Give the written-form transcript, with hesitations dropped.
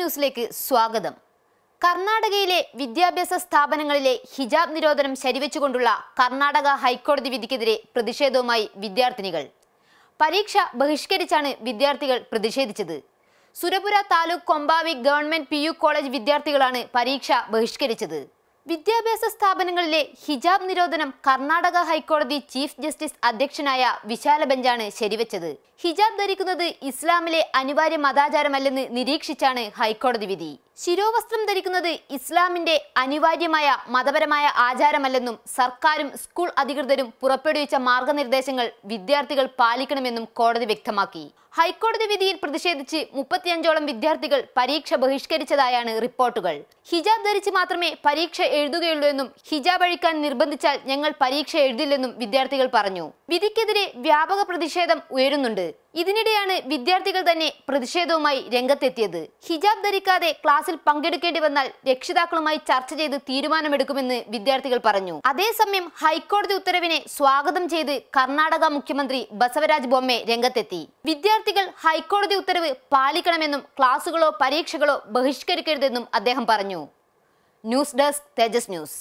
ന്യൂസിലേക്ക് സ്വാഗതം. കർണാടകയിലെ വിദ്യാഭ്യാസ സ്ഥാപനങ്ങളിലെ ഹിജാബ് നിരോധനം ശരിവെച്ചുകൊണ്ടുള്ള കർണാടക ഹൈക്കോടതി വിധിക്കെതിരെ പ്രതിഷേധവുമായി വിദ്യാർത്ഥിനികൾ. പരീക്ഷ ബഹിഷ്കരിച്ചാണ് വിദ്യാർത്ഥികൾ പ്രതിഷേധിച്ചത്. Surapura taluk Kombavi government PU college വിദ്യാർത്ഥികളാണ് പരീക്ഷ ബഹിഷ്കരിച്ചത്. വിദ്യാഭ്യാസ സ്ഥാപനങ്ങളിലെ ഹിജാബ് നിരോധനം കർണാടക ഹൈക്കോടതി ചീഫ് ജസ്റ്റിസ് അധ്യക്ഷനായ വിശാല ബെഞ്ചാണ് ശരിവെച്ചത്. ഹിജാബ് ധരിക്കുന്നത് ഇസ്ലാമിലെ അനിവാര്യ മതാചാരമല്ലെന്ന് നിരീക്ഷിച്ചാണ് ഹൈക്കോടതി വിധി. ശിരോവസ്ത്രം ധരിക്കുന്നത് ഇസ്ലാമിന്റെ അനിവാര്യമായ മതപരമായ ആചാരമല്ലെന്നും സർക്കാരും സ്കൂൾ അധികൃതരും പുറപ്പെടുവിച്ച മാർഗനിർദ്ദേശങ്ങൾ വിദ്യാർത്ഥികൾ പാലിക്കണമെന്നും കോടതി വ്യക്തമാക്കി. ഹൈക്കോടതി വിധിയിൽ പ്രതിഷേധിച്ച് 35ഓളം വിദ്യാർത്ഥികൾ പരീക്ഷ ബഹിഷ്കരിച്ചതായാണ് റിപ്പോർട്ടുകൾ. ഹിജാബ് ധരിച്ച് മാത്രമേ പരീക്ഷ എഴുതുകയുള്ളൂ എന്നും ഹിജാബ് അഴിക്കാൻ നിർബന്ധിച്ചാൽ ഞങ്ങൾ പരീക്ഷ എഴുതില്ലെന്നും വിദ്യാർത്ഥികൾ പറഞ്ഞു. വിധിക്കെതിരെ വ്യാപക പ്രതിഷേധം ഉയരുന്നുണ്ട്. ഇതിനിടെയാണ് വിദ്യാർത്ഥികൾ തന്നെ പ്രതിഷേധവുമായി രംഗത്തെത്തിയത്. ഹിജാബ് ധരിക്കാതെ ക്ലാസ്സിൽ പങ്കെടുക്കേണ്ടി വന്നാൽ രക്ഷിതാക്കളുമായി ചർച്ച ചെയ്ത് തീരുമാനമെടുക്കുമെന്ന് വിദ്യാർത്ഥികൾ പറഞ്ഞു. അതേസമയം ഹൈക്കോടതി ഉത്തരവിനെ സ്വാഗതം ചെയ്ത് കർണാടക മുഖ്യമന്ത്രി ബസവരാജ് ബൊമ്മെ രംഗത്തെത്തി. വിദ്യാർത്ഥികൾ ഹൈക്കോടതി ഉത്തരവ് പാലിക്കണമെന്നും ക്ലാസുകളോ പരീക്ഷകളോ ബഹിഷ്കരിക്കരുതെന്നും അദ്ദേഹം പറഞ്ഞു. ന്യൂസ് ഡെസ്ക്, തേജസ് ന്യൂസ്.